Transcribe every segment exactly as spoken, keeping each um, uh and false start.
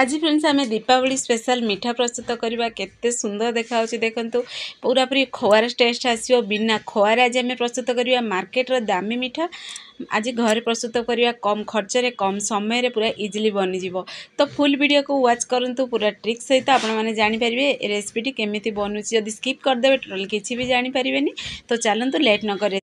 आज फ्रेंड्स आम दीपावली स्पेशल मीठा प्रस्तुत करवा केते सुंदर देखा देखु पूरा पूरी खोआर टेस्ट आसो बिना खोआर आज आम प्रस्तुत करवा मार्केट रो दामी मीठा आज घर प्रस्तुत करवा कम खर्च रे कम समय रे पूरा इजिली बनिजिवो। तो फुल वीडियो को वाच करंतु पूरा ट्रिक सहित आपण माने जानि परिबे ए रेसिपीटी केमिति बनुची। यदि स्किप कर देबे टोटल किछि भी जानि परिबेनी। तो चलंतु लेट न करे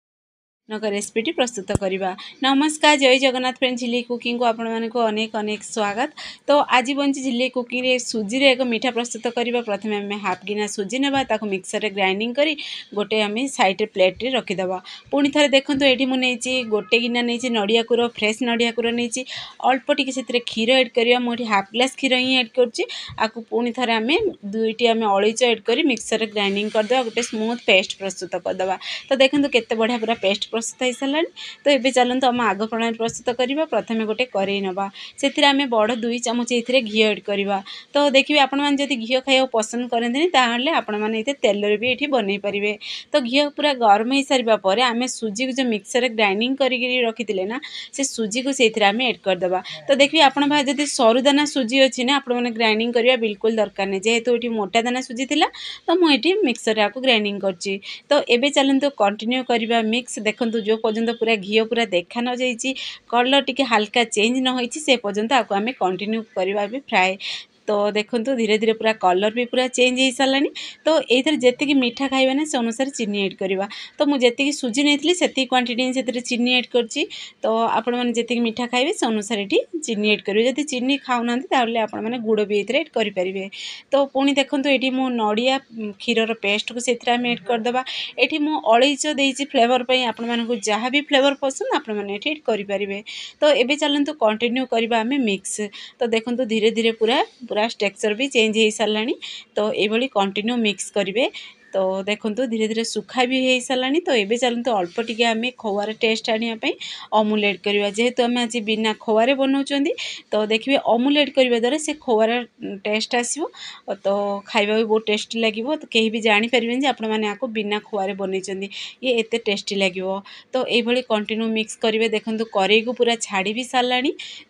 नगर रेसिपीटी प्रस्तुत करवा। नमस्कार, जय जगन्नाथ फ्रेंड, झिली कुकिंग को आपण मानक अनेक अनेक स्वागत। तो आज बनी झिली कुकिंग रे सुजी रे एक मीठा प्रस्तुत करवा। प्रथम आम हाफ गिना सुजी नेबा, ताको मिक्सर रे ग्राइंडिंग करी गोटे आम साइड रे प्लेट रे रखी दबा। पुणी थे देखो ये मुझे गोटे गिना नहीं नड़िया कूर फ्रेश नड़िया कूर नहीं अल्प टी से क्षीर एड करवा। मुझे हाफ ग्लास क्षीर ही एड कर पुणी थे आम दुईटी आम अलैच एड कर मिक्सर रे ग्राइंडिंग करदे गोटे स्मूथ पेस्ट प्रस्तुत करदे। तो देखो केते बढ़िया पूरा पेस्ट प्रस्तुत हो सारा। तो ये चलते आम आग प्रणाली प्रस्तुत करवा। प्रथम गोटे कड़े नवा, से आम बड़ दुई चमच ये घी एड करवा। तो देखिए आपण मैंने घी खाया पसंद करते आपने तेल भी ये बन पारे। तो घी पूरा गरम हो सारापर आम सुजी को जो मिक्सर ग्राइंडिंग करके रखी ना से सुजी को से आम एड करदे। तो देखिए आपण जब सरुदाना सुजी अच्छी ना आपने ग्राइंडिंग करवा बिल्कुल दरकार नहीं, जेहेतु ये मोटा दाना सुजी था तो मुझे मिक्सर आपको ग्राइंडिंग करुच्ची। तो ये चलते कंटिन्यू करवा मिक्स। देख जो पर्यंत पूरा घी पूरा देखा न जाइए कलर टी हल्का चेंज न होइछि से पर्यंत आपको आम कंटिन्यू करवा भी फ्राए। तो देखो धीरे धीरे पूरा कलर भी पूरा चेंज हो सारा। तो ये जैसे मीठा खाइबा ना से अनुसार चीनी ऐड करवा। तो मुझे जी सुजी नहीं से क्वांटिटी से चीनी ऐड करछि। तो आपण मैंने जी मीठा खाइबे से अनुसार ये चीनी ऐड करेंगे। जब चीनी खाऊना आपण मैंने गुड़ भी ये ऐड करेंगे। तो पुणी देखो ये मो नड़िया क्षीर पेस्ट को से आम एड करदे। ये मो अलैच देछि फ्लेवर पर आपण मानक जहाँ भी फ्लेवर पसंद आपण मैंने एड करेंगे। तो ये चलते कंटिन्यू करवा आम मिक्स। तो देखो धीरे धीरे पूरा पूरा स्ट्रक्चर भी चेंज हो सारा। तो ये कंटिन्यू मिक्स करेंगे। तो देखो धीरे धीरे सुखा भी हो सारा। तो ये चलते अल्प टी आम खोआर टेस्ट आने अमूल एड करवा, जेहेतु आम आज बिना खोआर बनाऊँ। तो देखिए अमूल एड करने द्वारा से खोआर टेस्ट आसो। तो खाइबा भी बहुत टेस्टी लगे। तो कहीं भी जानीपारे आप बिना खोआर बन ये एत टेस्टी लगे। तो ये कंटिन्यू मिक्स करेंगे। देखो कड़े को पूरा छाड़ी भी सारा।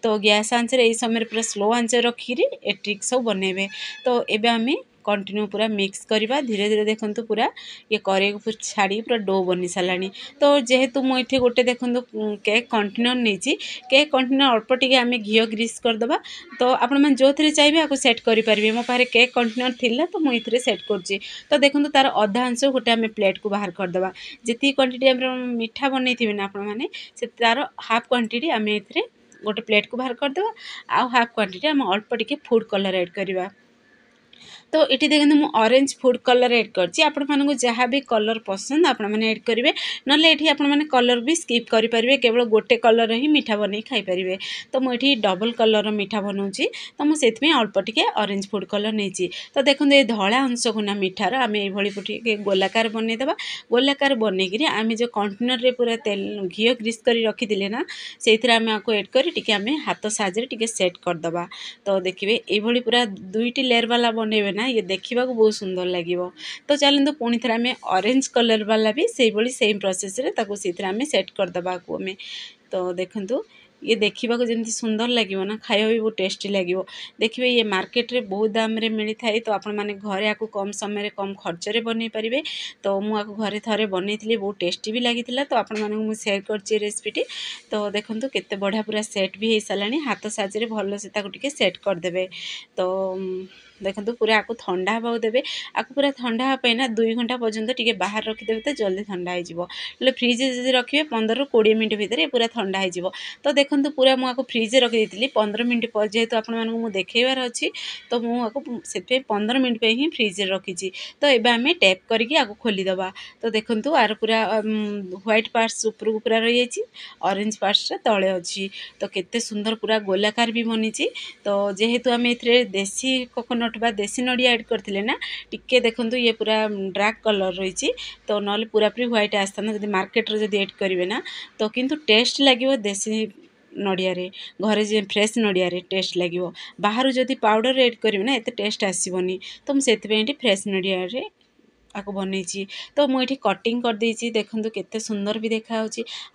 तो गैस आंचर ये समय पूरा स्लो आंच रखिकी ए ट्रिक सब बनइबे। तो ये आम कंटिन्यू पूरा मिक्स करवा धीरे धीरे। देखो पूरा ये कड़े छाड़ी पूरा डो बनी सारा। तो जेहेतु मुझे गोटे देखो केक कंटेनर नहीं, केक कंटेनर अल्प टी आम घी ग्रीस करदे। तो आप जो थे चाहिए आपको सेट करेंगे। मो पाखे केक कंटेनर थिला तो मुझे सेट कर। तो देखो तार अधा अंश गोटे आम प्लेट को बाहर करदे। जी क्वांटिटी आम मीठा बनई थे ना आपने से तार हाफ क्वांटिटी आम ए गोटे प्लेट को बाहर करदे। आउ हाफ क्वांटिटी आम अल्प टी फूड कलर एड करवा। तो ये देखते मुझे ऑरेंज फूड कलर एड करछि। आपण मानक जहाँ भी कलर पसंद आपण माने एड करेंगे, नले एठी आपण माने कलर भी स्किप करि परिबे। केवल गोटे कलर ही मीठा बनै खाई परिबे। तो मु एठी डबल कलर मीठा बनाऊँगी। तो मु सेथमे अल्प टिके ऑरेंज फूड कलर नैछि। तो देखो ये धला अंश गुना मीठार आम ये गोलाकार बनै देबा। गोलाकार बनइकरी आम जो कंटेनर रे पूरा तेल घी ग्रीस करि रखिदिले ना सेथिर आम आको एड करि टिके आम हाथ साइज रे सेट कर दबा। तो देखिबे एभली पूरा दुईटी लेयर वाला बनइबे ना ये देखा बहुत सुंदर लगे। तो चलते पुणी थे आम ऑरेंज कलर वाला भी से सेम प्रोसेस रे ताको से आम सेट करदे आम। तो देखो ये देखा जमी सुंदर लगे ना खाया भी बहुत टेस्टी लगे। देखिए ये मार्केट रे बहुत दाम रे मिली था। तो आपण माने घरे आपको कम समय कम खर्च रे बन पारे। तो मुझे घरे थे बनई थी बहुत टेस्टी भी लगी। तो आपण माने शेयर करछि रेसिपीटी। तो देखो केते बढ़िया पूरा सेट भी हो सारा। हाथ साइज रे भल से ताको टिके सेट करदे। तो देखो पूरा आपको ठंडा हवा देवे। आपको पूरा ठंडा हाँपे ना दुई घंटा पर्यंत टी बाहर रखिदेवे। तो जल्दी ठंडा हो फ्रिज जब रखिए पंद्रह कोड़े मिनट भितर पूरा ठंडा हो। तो देखो पूरा मुझे फ्रिज रखी पंद्रह मिनट पर, जेहेतु आपको देखार अच्छी तो मुझे पंद्रह मिनट पर ही फ्रिज रखी। तो ये आम टैप करके आपको खोलीदे। तो देखो आर पूरा ह्वैट पार्टस उपर को पूरा रही जाइए, ऑरेंज पार्टसटा तले अच्छी। तो केते सुंदर पूरा गोलाकार भी बनी। तो जेहेतु आम ए देसी कोकोनट देसी नड़िया एड करते ना टिके देखो ये पूरा डार्क कलर रही। तो ना पूरा पूरी ह्वैट आसता जब मार्केट जब एड करेंगे ना तो किंतु टेस्ट लगे। देसी नड़िया रे घरे फ्रेश नड़िया रे टेस्ट लगे। बाहर जब पाउडर एड करेंगे ना एत टेस्ट आसबनी। तो मुझे फ्रेश नड़िया रे बनई तो मुझे कटिंग करदे देखो केते सुंदर भी देखा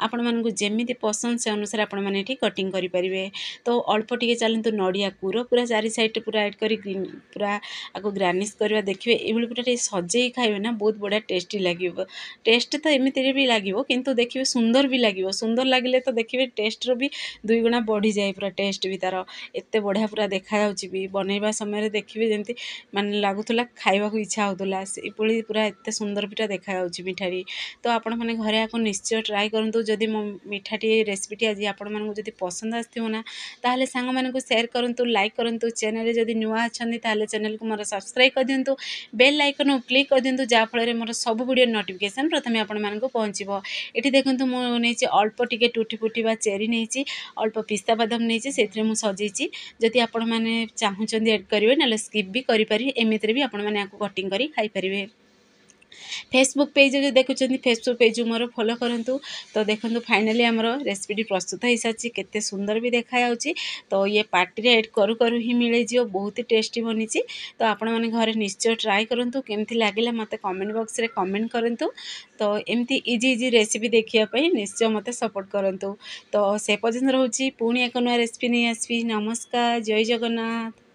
आपण मानू जेमी पसंद से अनुसार आपण मैंने कटिंग करें। तो अल्प टे चलतु नड़िया कूर पूरा चारि सैड पूरा एड कर पूरा आपको ग्रानिश करवा देखिए ये पूरा सजे खाइबे ना बहुत बढ़िया टेस्टी लगे। टेस्ट तो एमती भी लगे कितु देखिए सुंदर भी लगे। सुंदर लगे तो देखिए टेस्टर भी दुई गुणा बढ़ी जाए पूरा टेस्ट भी तार एत बढ़िया पूरा देखा भी बनवा समय देखिए जमी मान लगुला खावाक इच्छा होता ये पूरा एत सुंदर भी देखा मिठाटी। तो आपण मैंने घरे आपको निश्चय ट्राए करूँ। जदि मो मिठाटी रेसीपीटी आज आपण मानक पसंद आसना ताल सांग मान सेयार करूँ लाइक करूँ। चैनल जदि नुआ अच्छा चैनल को मोर सब्सक्राइब कर दिंतु बेल आइकन क्लिक कर दिंतु जाफल मोर सब वीडियो नोटिफिकेशन प्रथम आपण मानक पहुँचो। ये देखो मुझे अल्प टे टूटी फुटी बा चेरी नहीं अल्प पिस्ता बादाम नहीं से सजी जदि आपण मैंने चाहूँ एड करेंगे ना स्किप भी करें एमती भी आपने कटिंग कर खाई। फेसबुक पेज देखुं फेसबुक पेज मोर फॉलो करूँ। तो देखो फाइनली आमर रेसिपीटी प्रस्तुत हो सारी केते सुंदर भी देखा तो ये पार्टी एड करू करू ही मिले जी बहुत ही टेस्टी बनी। तो आपण मैंने घरे निश्चय ट्राए करूँ केमती लगे मत कमेंट बॉक्स रे कमेंट करूँ। तो एमती इजी इजी रेसिपी देखापी निश्चय मत सपोर्ट करूँ। तो से पर्यंत रोचे पुणी एक नया रेसिपी नहीं आसबी। नमस्कार, जय जगन्नाथ।